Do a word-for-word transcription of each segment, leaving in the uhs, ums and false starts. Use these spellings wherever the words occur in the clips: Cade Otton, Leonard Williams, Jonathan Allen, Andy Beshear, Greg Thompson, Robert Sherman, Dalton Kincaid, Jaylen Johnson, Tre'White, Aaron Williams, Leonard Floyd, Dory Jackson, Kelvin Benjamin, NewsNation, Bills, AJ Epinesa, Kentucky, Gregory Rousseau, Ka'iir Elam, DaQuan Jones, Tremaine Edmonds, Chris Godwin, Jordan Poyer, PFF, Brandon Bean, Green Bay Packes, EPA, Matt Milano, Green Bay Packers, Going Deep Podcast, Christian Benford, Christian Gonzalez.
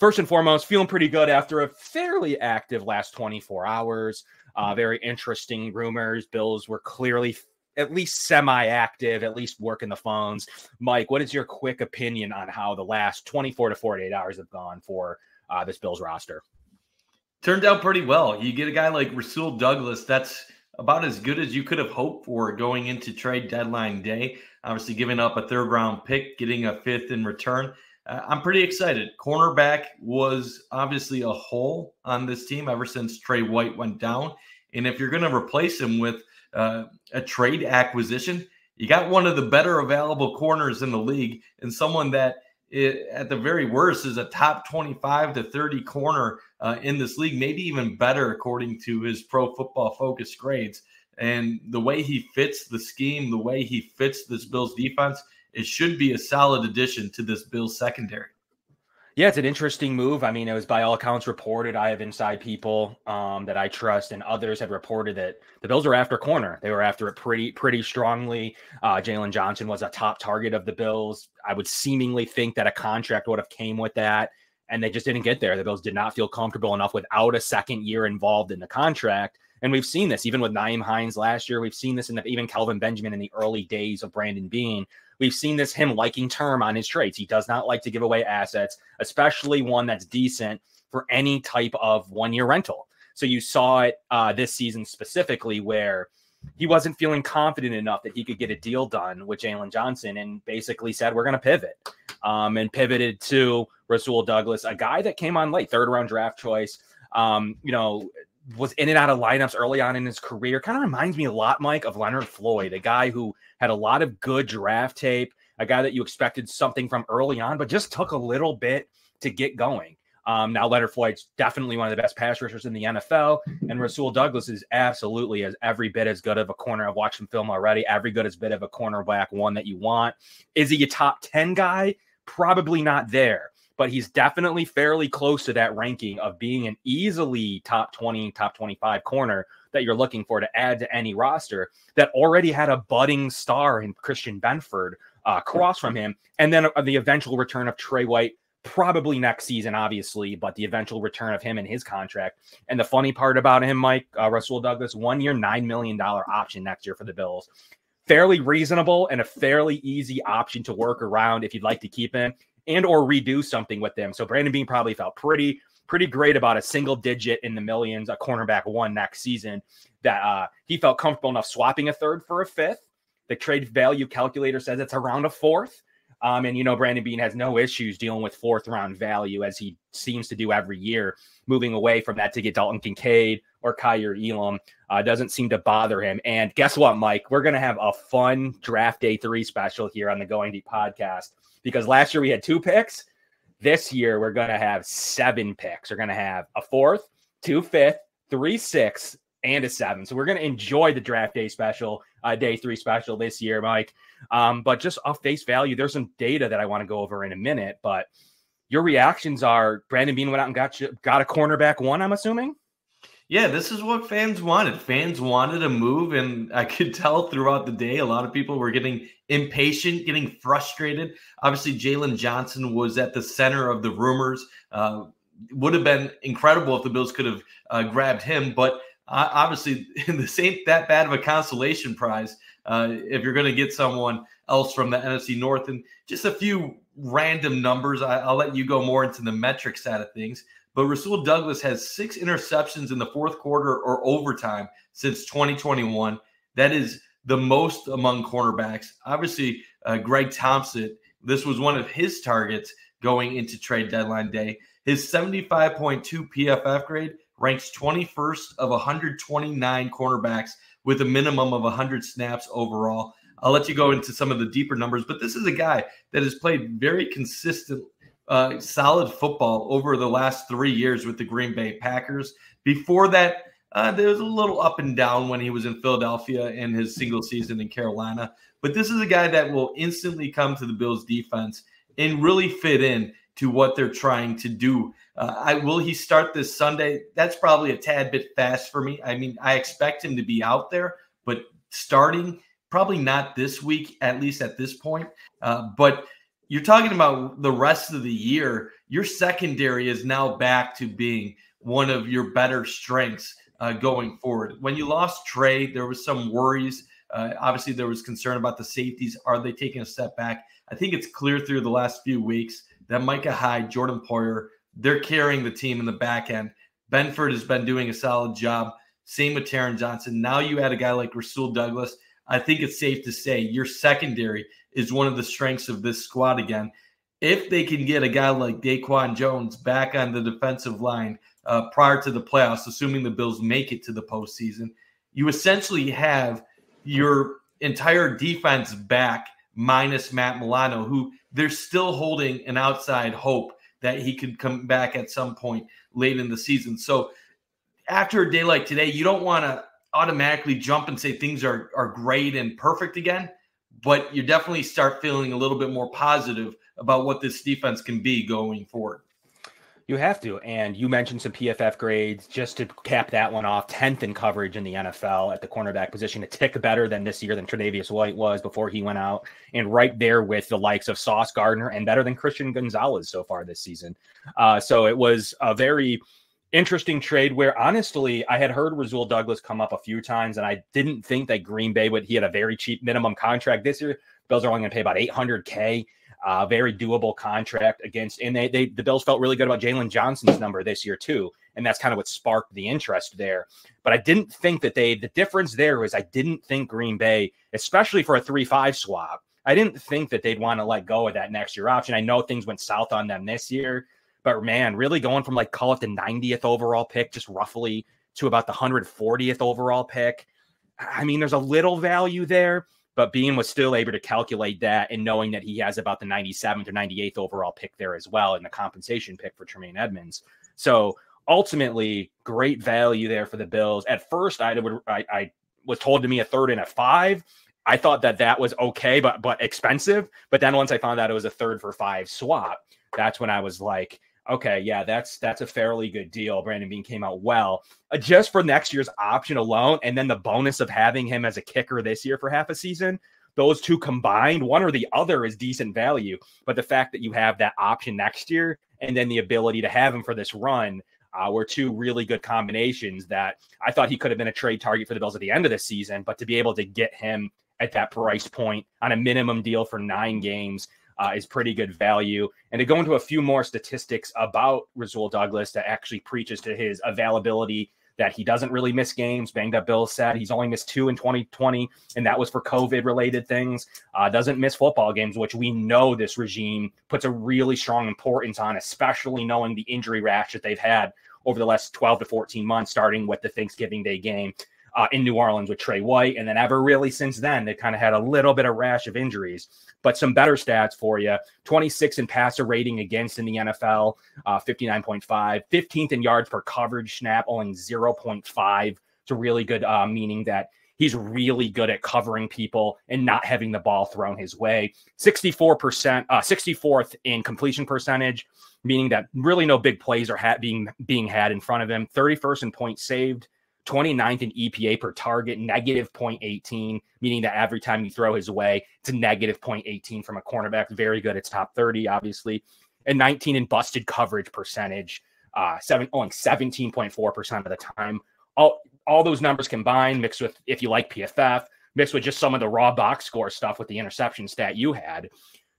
first and foremost, feeling pretty good after a fairly active last twenty-four hours. Uh, very interesting rumors. Bills were clearly at least semi-active, at least working the phones. Mike, what is your quick opinion on how the last twenty-four to forty-eight hours have gone for uh, this Bills roster? Turned out pretty well. You get a guy like Rasul Douglas. That's about as good as you could have hoped for going into trade deadline day. Obviously giving up a third round pick, getting a fifth in return. Uh, I'm pretty excited. Cornerback was obviously a hole on this team ever since Tre'White went down. And if you're going to replace him with uh, a trade acquisition, you got one of the better available corners in the league and someone that it, at the very worst is a top twenty-five to thirty corner uh, in this league, maybe even better according to his Pro Football Focus grades. And the way he fits the scheme, the way he fits this Bills defense, it should be a solid addition to this Bills secondary. Yeah, it's an interesting move. I mean, it was by all accounts reported. I have inside people um, that I trust, and others had reported that the Bills were after corner. They were after it pretty, pretty strongly. Uh, Jaylen Johnson was a top target of the Bills. I would seemingly think that a contract would have came with that, and they just didn't get there. The Bills did not feel comfortable enough without a second year involved in the contract. And we've seen this even with Naeem Hines last year. We've seen this in the, even Kelvin Benjamin in the early days of Brandon Bean. We've seen this, him liking term on his trades. He does not like to give away assets, especially one that's decent for any type of one-year rental. So you saw it uh, this season specifically where he wasn't feeling confident enough that he could get a deal done with Jaylen Johnson and basically said, we're going to pivot, um, and pivoted to Rasul Douglas, a guy that came on late, third-round draft choice, um, you know, was in and out of lineups early on in his career. Kind of reminds me a lot, Mike, of Leonard Floyd, a guy who had a lot of good draft tape, a guy that you expected something from early on, but just took a little bit to get going. Um, now, Leonard Floyd's definitely one of the best pass rushers in the N F L, and Rasul Douglas is absolutely as every bit as good of a corner. I've watched him film already. Every good as bit of a cornerback, one that you want. Is he a top ten guy? Probably not there. But he's definitely fairly close to that ranking of being an easily top twenty, top twenty-five corner that you're looking for to add to any roster that already had a budding star in Christian Benford uh, across from him. And then uh, the eventual return of Tre'White, probably next season, obviously, but the eventual return of him and his contract. And the funny part about him, Mike, uh, Rasul Douglas, one year, nine million dollars option next year for the Bills. Fairly reasonable and a fairly easy option to work around if you'd like to keep him and or redo something with them. So Brandon Bean probably felt pretty, pretty great about a single digit in the millions, a cornerback one next season, that uh, he felt comfortable enough swapping a third for a fifth. The trade value calculator says it's around a fourth. Um, and, you know, Brandon Bean has no issues dealing with fourth round value as he seems to do every year, moving away from that to get Dalton Kincaid or Ka'iir Elam. Uh, doesn't seem to bother him. And guess what, Mike? We're going to have a fun draft day three special here on the Going Deep podcast, because last year we had two picks. This year we're going to have seven picks. We're going to have a fourth, two fifth, three sixth, and a seven. So we're going to enjoy the draft day special, uh, day three special this year, Mike. Um, but just off face value, there's some data that I want to go over in a minute. But your reactions are Brandon Bean went out and got you, got a cornerback one, I'm assuming? Yeah, this is what fans wanted. Fans wanted a move, and I could tell throughout the day a lot of people were getting impatient, getting frustrated. Obviously, Jaylen Johnson was at the center of the rumors. Uh, would have been incredible if the Bills could have uh, grabbed him, but Uh, obviously, this ain't that bad of a consolation prize uh, if you're going to get someone else from the N F C North. And just a few random numbers. I, I'll let you go more into the metric side of things. But Rasul Douglas has six interceptions in the fourth quarter or overtime since twenty twenty-one. That is the most among cornerbacks. Obviously, uh, Greg Thompson, this was one of his targets going into trade deadline day. His seventy-five point two P F F grade ranks twenty-first of one hundred twenty-nine cornerbacks with a minimum of one hundred snaps overall. I'll let you go into some of the deeper numbers, but this is a guy that has played very consistent, uh, solid football over the last three years with the Green Bay Packers. Before that, uh, there was a little up and down when he was in Philadelphia and his single season in Carolina. But this is a guy that will instantly come to the Bills defense and really fit in to what they're trying to do. Uh, I will he start this Sunday? That's probably a tad bit fast for me. I mean, I expect him to be out there, but starting probably not this week, at least at this point. Uh, but you're talking about the rest of the year, your secondary is now back to being one of your better strengths uh, going forward. When you lost Trey, there was some worries. Uh, obviously, there was concern about the safeties. Are they taking a step back? I think it's clear through the last few weeks that Micah Hyde, Jordan Poyer, they're carrying the team in the back end. Benford has been doing a solid job. Same with Taron Johnson. Now you add a guy like Rasul Douglas. I think it's safe to say your secondary is one of the strengths of this squad again. If they can get a guy like DaQuan Jones back on the defensive line uh, prior to the playoffs, assuming the Bills make it to the postseason, you essentially have your entire defense back minus Matt Milano, who they're still holding an outside hope that he could come back at some point late in the season. So after a day like today, you don't want to automatically jump and say things are, are great and perfect again, but you definitely start feeling a little bit more positive about what this defense can be going forward. You have to. And you mentioned some P F F grades just to cap that one off. tenth in coverage in the N F L at the cornerback position, a tick better than this year than Tre'Davious White was before he went out, and right there with the likes of Sauce Gardner and better than Christian Gonzalez so far this season. Uh, so it was a very interesting trade where, honestly, I had heard Rasul Douglas come up a few times, and I didn't think that Green Bay would. He had a very cheap minimum contract this year. Bills are only going to pay about eight hundred K. Uh, very doable contract against, and they, they, the Bills felt really good about Jaylen Johnson's number this year too. And that's kind of what sparked the interest there. But I didn't think that they, the difference there was I didn't think Green Bay, especially for a three five swap, I didn't think that they'd want to let go of that next year option. I know things went south on them this year, but man, really going from like, call it the ninetieth overall pick, just roughly, to about the one hundred fortieth overall pick. I mean, there's a little value there. But Bean was still able to calculate that, and knowing that he has about the ninety-seventh or ninety-eighth overall pick there as well, and the compensation pick for Tremaine Edmonds. So ultimately, great value there for the Bills. At first, I, would, I, I was told to me a third and a five. I thought that that was okay, but but expensive. But then once I found out it was a third for five swap, that's when I was like, okay, yeah, that's that's a fairly good deal. Brandon Bean came out well uh, just for next year's option alone. And then the bonus of having him as a kicker this year for half a season, those two combined, one or the other is decent value. But the fact that you have that option next year and then the ability to have him for this run uh, were two really good combinations that I thought he could have been a trade target for the Bills at the end of the season. But to be able to get him at that price point on a minimum deal for nine games Uh, is pretty good value. And to go into a few more statistics about Rasul Douglas that actually preaches to his availability, that he doesn't really miss games. Banged up Bills said he's only missed two in twenty twenty, and that was for COVID-related things. Uh, doesn't miss football games, which we know this regime puts a really strong importance on, especially knowing the injury rash that they've had over the last twelve to fourteen months, starting with the Thanksgiving Day game Uh, in New Orleans with Tre'White, and then ever really since then, they kind of had a little bit of rash of injuries. But some better stats for you: twenty-six in passer rating against in the N F L, uh, fifty-nine point five, fifteenth in yards per coverage snap, only zero point five. It's a really good uh, meaning that he's really good at covering people and not having the ball thrown his way. sixty-four percent, uh, sixty-fourth in completion percentage, meaning that really no big plays are ha- being being had in front of him. thirty-first in points saved. twenty-ninth in E P A per target, negative zero point one eight, meaning that every time you throw his way, it's a negative zero point one eight from a cornerback. Very good. It's top thirty, obviously. And nineteen in busted coverage percentage, uh, seven, only seventeen point four percent of the time. All, all those numbers combined, mixed with, if you like P F F, mixed with just some of the raw box score stuff with the interception stat you had.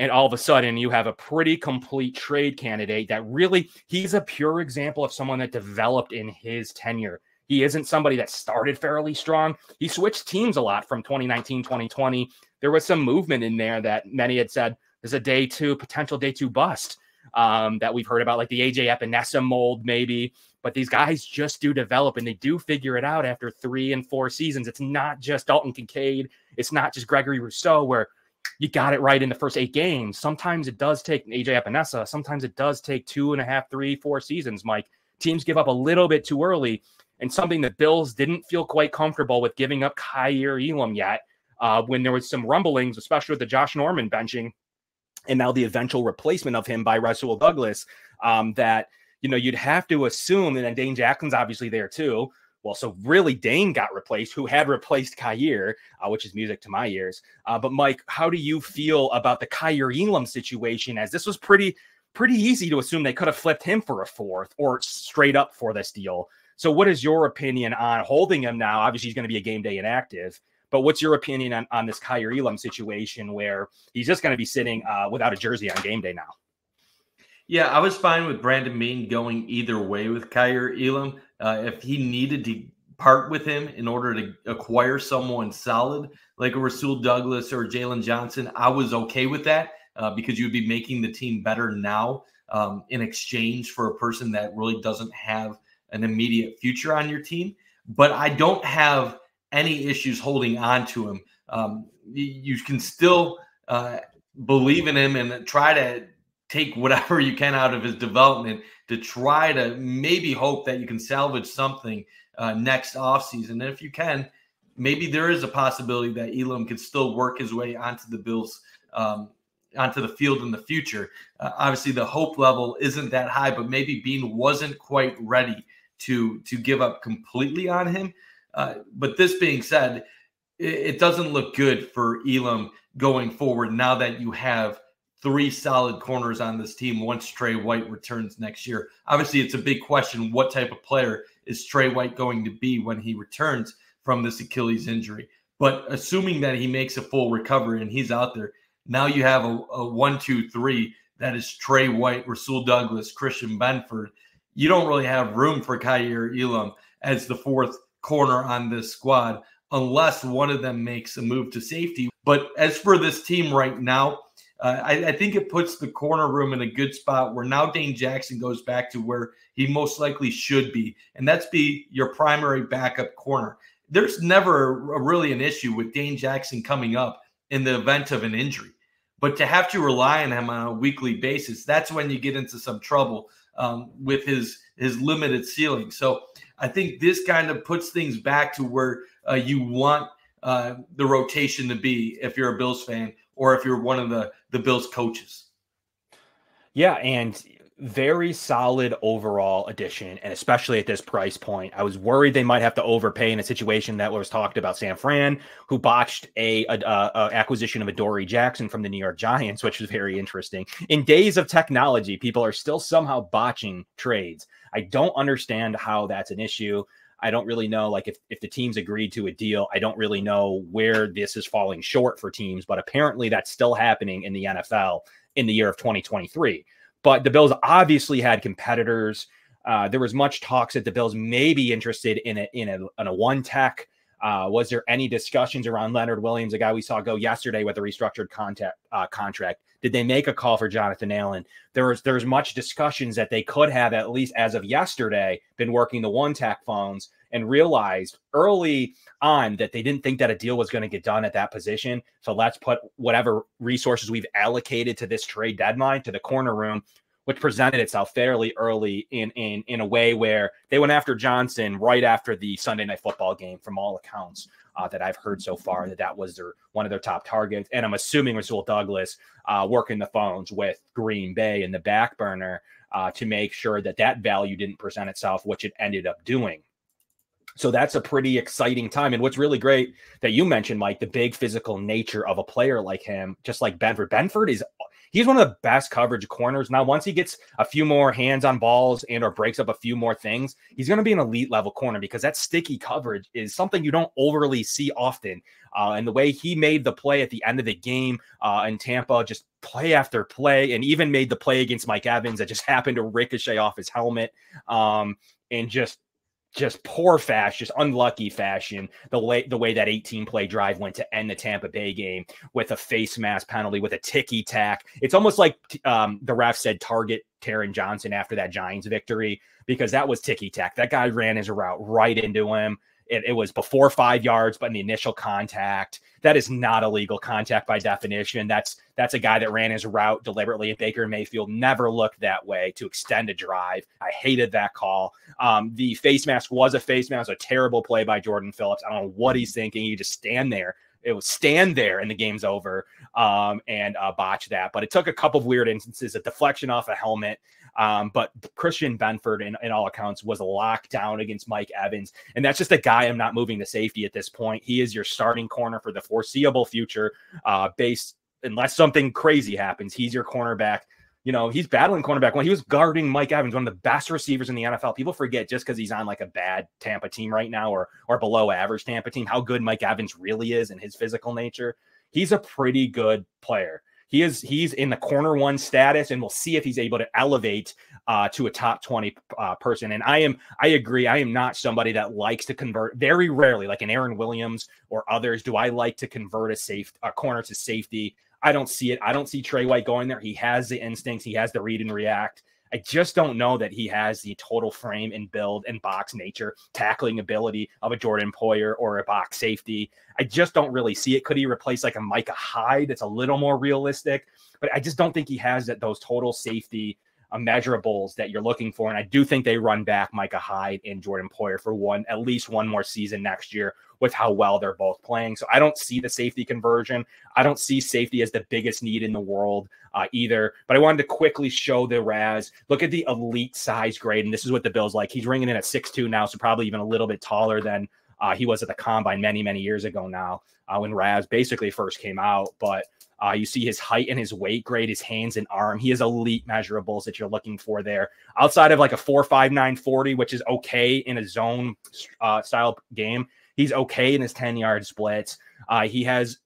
And all of a sudden, you have a pretty complete trade candidate that really, he's a pure example of someone that developed in his tenure. He isn't somebody that started fairly strong. He switched teams a lot from twenty nineteen, twenty twenty. There was some movement in there that many had said there's a day two, potential day two bust um, that we've heard about, like the A J Epinesa mold maybe. But these guys just do develop, and they do figure it out after three and four seasons. It's not just Dalton Kincaid. It's not just Gregory Rousseau where you got it right in the first eight games. Sometimes it does take A J Epinesa. Sometimes it does take two and a half, three, four seasons, Mike. Teams give up a little bit too early. And something the Bills didn't feel quite comfortable with giving up Ka'iir Elam yet uh, when there was some rumblings, especially with the Josh Norman benching and now the eventual replacement of him by Rasul Douglas, um, that, you know, you'd have to assume, and then Dane Jackson's obviously there too, Well, so really Dane got replaced, who had replaced Ka'iir, uh, which is music to my ears. Uh, but Mike, how do you feel about the Ka'iir Elam situation, as this was pretty pretty easy to assume they could have flipped him for a fourth or straight up for this deal. So what is your opinion on holding him now? Obviously, he's going to be a game day inactive, but what's your opinion on, on this Ka'iir Elam situation where he's just going to be sitting uh, without a jersey on game day now? Yeah, I was fine with Brandon Bean going either way with Ka'iir Elam. Uh, if he needed to part with him in order to acquire someone solid, like a Rasul Douglas or Jaylen Johnson, I was okay with that uh, because you'd be making the team better now um, in exchange for a person that really doesn't have an immediate future on your team. But I don't have any issues holding on to him. Um, you can still uh, believe in him and try to take whatever you can out of his development to try to maybe hope that you can salvage something uh, next offseason. And if you can, maybe there is a possibility that Elam could still work his way onto the Bills, um, onto the field in the future. Uh, obviously, the hope level isn't that high, but maybe Bean wasn't quite ready to, to give up completely on him. Uh, but this being said, it, it doesn't look good for Elam going forward now that you have three solid corners on this team once Tre'White returns next year. Obviously, it's a big question what type of player is Tre'White going to be when he returns from this Achilles injury. But assuming that he makes a full recovery and he's out there, now you have a, a one, two, three that is Tre'White, Rasul Douglas, Christian Benford. You don't really have room for Ka'iir Elam as the fourth corner on this squad unless one of them makes a move to safety. But as for this team right now, Uh, I, I think it puts the corner room in a good spot where now Dane Jackson goes back to where he most likely should be, and that's be your primary backup corner. There's never a, really an issue with Dane Jackson coming up in the event of an injury, but to have to rely on him on a weekly basis, that's when you get into some trouble um, with his, his limited ceiling. So I think this kind of puts things back to where uh, you want uh, the rotation to be if you're a Bills fan, or if you're one of the, the Bills coaches. Yeah, and very solid overall addition, and especially at this price point. I was worried they might have to overpay in a situation that was talked about San Fran, who botched a, a, a acquisition of a Dory Jackson from the New York Giants, which was very interesting. In days of technology, people are still somehow botching trades. I don't understand how that's an issue. I don't really know, like, if, if the teams agreed to a deal, I don't really know where this is falling short for teams, but apparently that's still happening in the N F L in the year of twenty twenty-three. But the Bills obviously had competitors. Uh, there was much talks that the Bills may be interested in a, in a, in a one tech. Uh, was there any discussions around Leonard Williams, a guy we saw go yesterday with a restructured contact, uh, contract? Did they make a call for Jonathan Allen? There was, there was much discussions that they could have, at least as of yesterday, been working the one-tack phones and realized early on that they didn't think that a deal was going to get done at that position. So let's put whatever resources we've allocated to this trade deadline to the corner room, which presented itself fairly early in, in, in a way where they went after Johnson right after the Sunday Night Football game, from all accounts uh, that I've heard so far, that that was their one of their top targets. And I'm assuming Rasul Douglas uh, working the phones with Green Bay in the back burner uh, to make sure that that value didn't present itself, which it ended up doing. So that's a pretty exciting time. And what's really great that you mentioned, Mike, the big physical nature of a player like him, just like Benford. Benford is he's one of the best coverage corners. Now, once he gets a few more hands on balls and or breaks up a few more things, he's going to be an elite level corner, because that sticky coverage is something you don't overly see often. Uh, and the way he made the play at the end of the game uh, in Tampa, just play after play, and even made the play against Mike Evans that just happened to ricochet off his helmet um, and just just poor fashion, just unlucky fashion, the, way, the way that eighteen-play drive went to end the Tampa Bay game with a face mask penalty, with a ticky-tack. It's almost like um, the ref said target Taron Johnson after that Giants victory, because that was ticky-tack. That guy ran his route right into him. It, it was before five yards, but in the initial contact, that is not a legal contact by definition. That's that's a guy that ran his route deliberately. And Baker Mayfield never looked that way to extend a drive. I hated that call. Um, the face mask was a face mask, a terrible play by Jordan Phillips. I don't know what he's thinking. You just stand there. It was stand there and the game's over um, and uh, botch that. But it took a couple of weird instances, a deflection off a helmet, Um, but Christian Benford, in, in all accounts, was locked down against Mike Evans. And that's just a guy I'm not moving to safety at this point. He is your starting corner for the foreseeable future, uh, based unless something crazy happens. He's your cornerback. You know, he's battling cornerback when he was guarding Mike Evans, one of the best receivers in the N F L. People forget just because he's on like a bad Tampa team right now, or, or below average Tampa team, how good Mike Evans really is and his physical nature. He's a pretty good player. He is, he's in the corner one status, and we'll see if he's able to elevate uh, to a top twenty uh, person. And I am, I agree. I am not somebody that likes to convert. Very rarely, like an Aaron Williams or others, do I like to convert a safe a corner to safety. I don't see it. I don't see Tre'White going there. He has the instincts. He has the read and react. I just don't know that he has the total frame and build and box nature, tackling ability of a Jordan Poyer or a box safety. I just don't really see it. Could he replace like a Micah Hyde? It's a little more realistic, but I just don't think he has that those total safety measurables that you're looking for. And I do think they run back Micah Hyde and Jordan Poyer for one, at least one more season next year with how well they're both playing. So I don't see the safety conversion. I don't see safety as the biggest need in the world uh, either, but I wanted to quickly show the Raz. Look at the elite size grade. And this is what the Bills like. He's ringing in at six two now. So probably even a little bit taller than uh, he was at the combine many, many years ago now uh, when Raz basically first came out, but Uh, you see his height and his weight grade, his hands and arm. He has elite measurables that you're looking for there. Outside of like a four five, nine forty, which is okay in a zone uh, style game, he's okay in his ten-yard splits. Uh, he has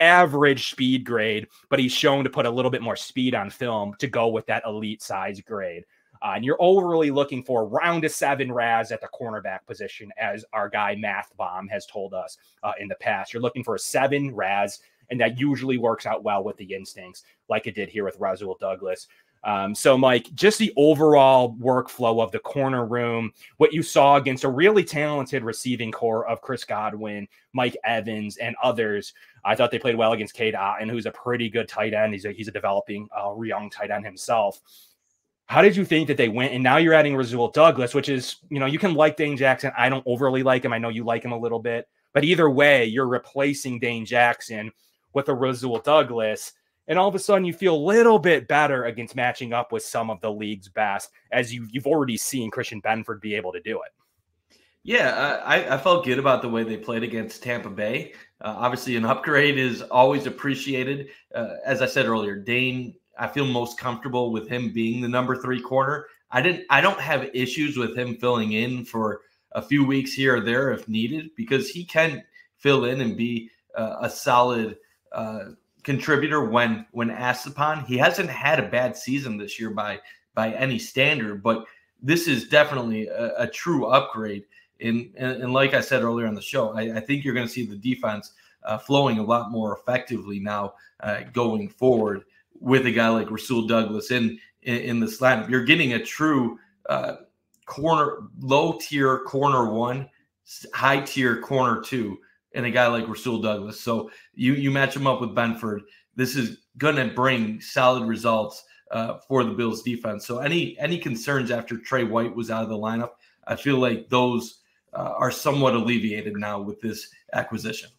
average speed grade, but he's shown to put a little bit more speed on film to go with that elite size grade. Uh, and you're overly looking for round of seven Raz at the cornerback position, as our guy Math Bomb has told us uh, in the past. You're looking for a seven Raz, and that usually works out well with the instincts, like it did here with Rasul Douglas. Um, so, Mike, just the overall workflow of the corner room, what you saw against a really talented receiving core of Chris Godwin, Mike Evans, and others. I thought they played well against Cade Otton, who's a pretty good tight end. He's a, he's a developing uh, young tight end himself. How did you think that they went? And now you're adding Rasul Douglas, which is, you know, you can like Dane Jackson. I don't overly like him. I know you like him a little bit. But either way, you're replacing Dane Jackson with a Rasul Douglas, and all of a sudden you feel a little bit better against matching up with some of the league's best, as you, you've already seen Christian Benford be able to do it. Yeah, I, I felt good about the way they played against Tampa Bay. Uh, obviously, an upgrade is always appreciated. Uh, as I said earlier, Dane, I feel most comfortable with him being the number three corner. I didn't, I don't have issues with him filling in for a few weeks here or there if needed, because he can fill in and be uh, a solid Uh, contributor when when asked upon. He hasn't had a bad season this year by by any standard, but this is definitely a, a true upgrade. And, and and like I said earlier on the show, I, I think you're going to see the defense uh, flowing a lot more effectively now uh, going forward with a guy like Rasul Douglas in in, in this lineup. You're getting a true uh, corner, low tier corner one, high tier corner two, and a guy like Rasul Douglas. So you you match him up with Benford. This is going to bring solid results uh, for the Bills defense. So any any concerns after Tre'White was out of the lineup, I feel like those uh, are somewhat alleviated now with this acquisition.